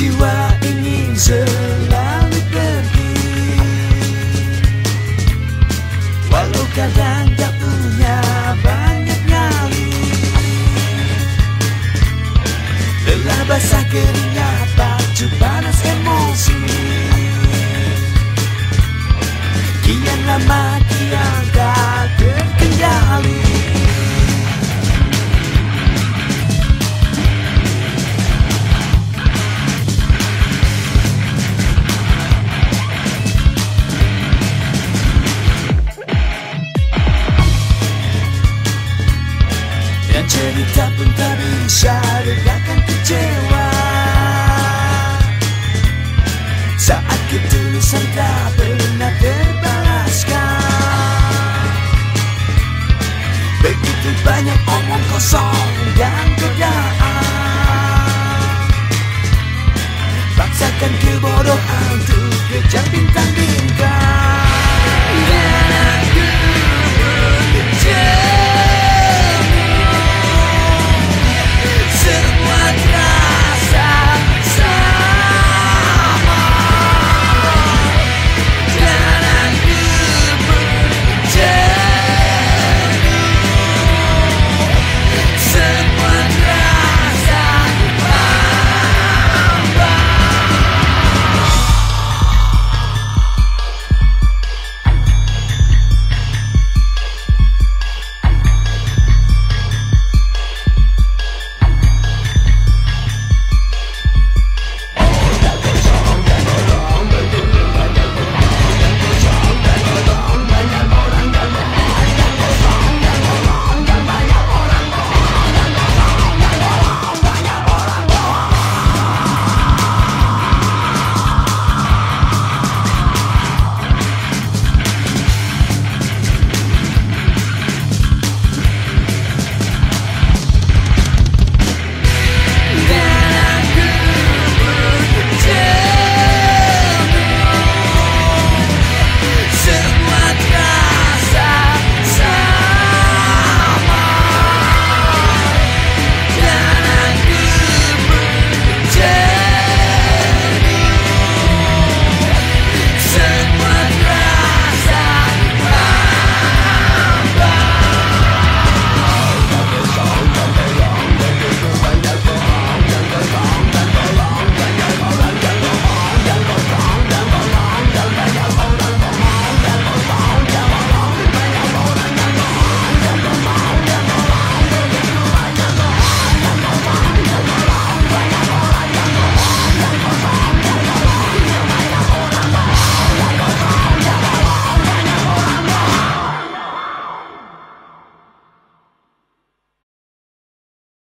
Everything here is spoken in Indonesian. jiwa ingin selalu pergi, walau kadang tak punya banyak nyali. Lelah basah keringat, baju panas emosi, kian lama